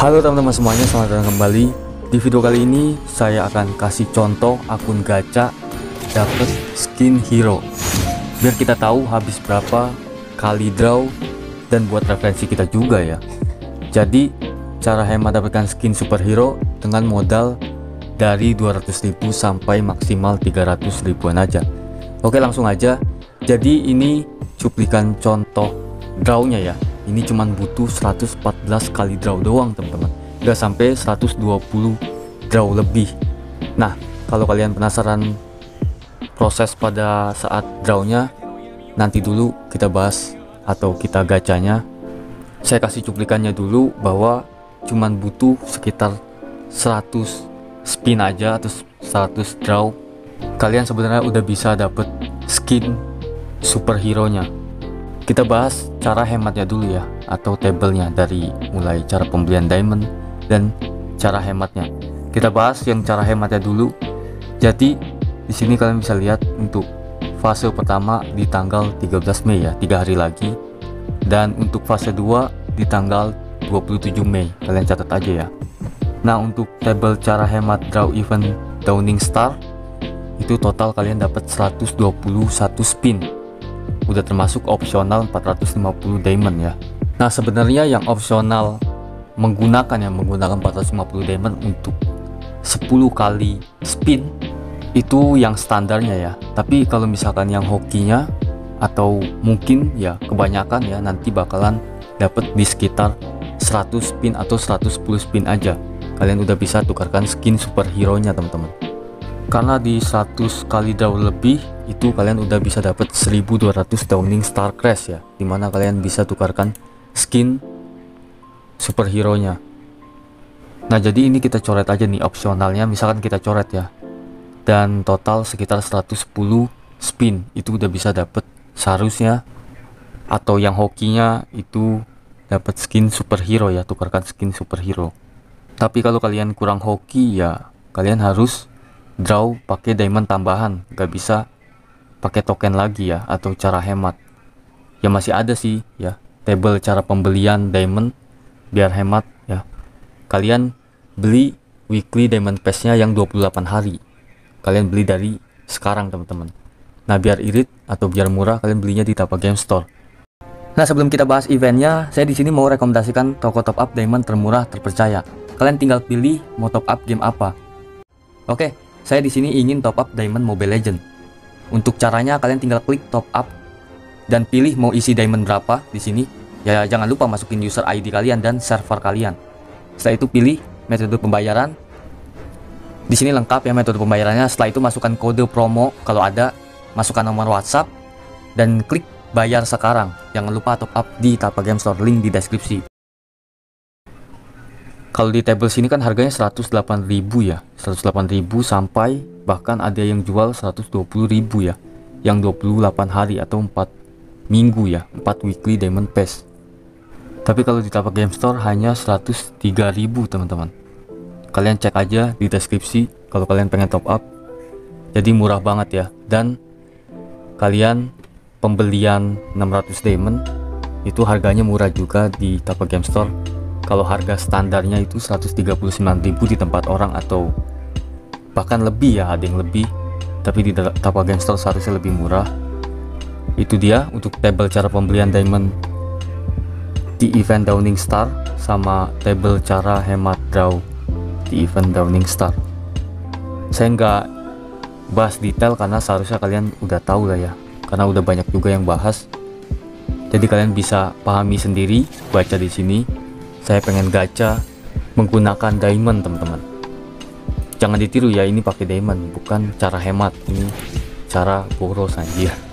Halo teman-teman semuanya, selamat datang kembali. Di video kali ini saya akan kasih contoh akun gacha dapat skin hero, biar kita tahu habis berapa kali draw dan buat referensi kita juga ya. Jadi cara hemat dapatkan skin superhero dengan modal dari 200.000 sampai maksimal 300.000-an aja. Oke, langsung aja. Jadi ini cuplikan contoh drawnya ya. Ini cuman butuh 114 kali draw doang teman-teman, nggak sampai 120 draw lebih. Nah, kalau kalian penasaran proses pada saat drawnya, nanti dulu kita bahas atau kita gacanya. Saya kasih cuplikannya dulu bahwa cuman butuh sekitar 100 spin aja atau 100 draw, kalian sebenarnya udah bisa dapet skin superhero nya. Kita bahas cara hematnya dulu ya, atau tabelnya, dari mulai cara pembelian diamond dan cara hematnya. Kita bahas yang cara hematnya dulu. Jadi di sini kalian bisa lihat untuk fase pertama di tanggal 13 Mei ya, 3 hari lagi, dan untuk fase 2 di tanggal 27 Mei, kalian catat aja ya. Nah, untuk tabel cara hemat draw event Dawning Star itu total kalian dapat 121 spin, udah termasuk opsional 450 diamond ya. Nah, sebenarnya yang opsional menggunakan 450 diamond untuk 10 kali spin itu yang standarnya ya. Tapi kalau misalkan yang hokinya atau mungkin ya kebanyakan ya, nanti bakalan dapat di sekitar 100 spin atau 110 spin aja. Kalian udah bisa tukarkan skin superhero nya teman-teman, karena di 100 kali draw lebih itu kalian udah bisa dapat 1200 Dawning Star Crash ya, dimana kalian bisa tukarkan skin superhero nya. Nah, jadi ini kita coret aja nih opsionalnya, misalkan kita coret ya, dan total sekitar 110 spin itu udah bisa dapat seharusnya, atau yang hokinya itu dapat skin superhero ya, tukarkan skin superhero. Tapi kalau kalian kurang hoki ya, kalian harus draw pakai diamond tambahan, gak bisa pakai token lagi ya, atau cara hemat ya. Masih ada sih ya tabel cara pembelian diamond biar hemat ya. Kalian beli weekly diamond pass nya yang 28 hari, kalian beli dari sekarang teman-teman. Nah, biar irit atau biar murah kalian belinya di TAPA Game Store. Nah, sebelum kita bahas eventnya, saya di sini mau rekomendasikan toko top up diamond termurah terpercaya. Kalian tinggal pilih mau top up game apa. Oke, saya di sini ingin top up diamond Mobile Legends. Untuk caranya kalian tinggal klik top up dan pilih mau isi diamond berapa di sini. Ya, jangan lupa masukin user ID kalian dan server kalian. Setelah itu pilih metode pembayaran. Di sini lengkap ya metode pembayarannya. Setelah itu masukkan kode promo kalau ada, masukkan nomor WhatsApp dan klik bayar sekarang. Jangan lupa top up di TAPA Game Store, link di deskripsi. Kalau di tabel sini kan harganya 108.000 ya, 108.000 sampai bahkan ada yang jual 120.000 ya, yang 28 hari atau 4 minggu ya, 4 weekly diamond pass. Tapi kalau di TAPA Game Store hanya 103.000 teman-teman. Kalian cek aja di deskripsi kalau kalian pengen top up. Jadi murah banget ya, dan kalian pembelian 600 diamond itu harganya murah juga di TAPA Game Store. Kalau harga standarnya itu 139.000 di tempat orang atau bahkan lebih ya, ada yang lebih, tapi di TAPA Game Store seharusnya lebih murah. Itu dia untuk tabel cara pembelian diamond di event Dawning Star sama tabel cara hemat draw di event Dawning Star. Saya nggak bahas detail karena seharusnya kalian udah tahu lah ya, karena udah banyak juga yang bahas. Jadi kalian bisa pahami sendiri, baca di sini. Saya pengen gacha menggunakan diamond teman-teman, jangan ditiru ya, ini pakai diamond bukan cara hemat, ini cara boros anjir.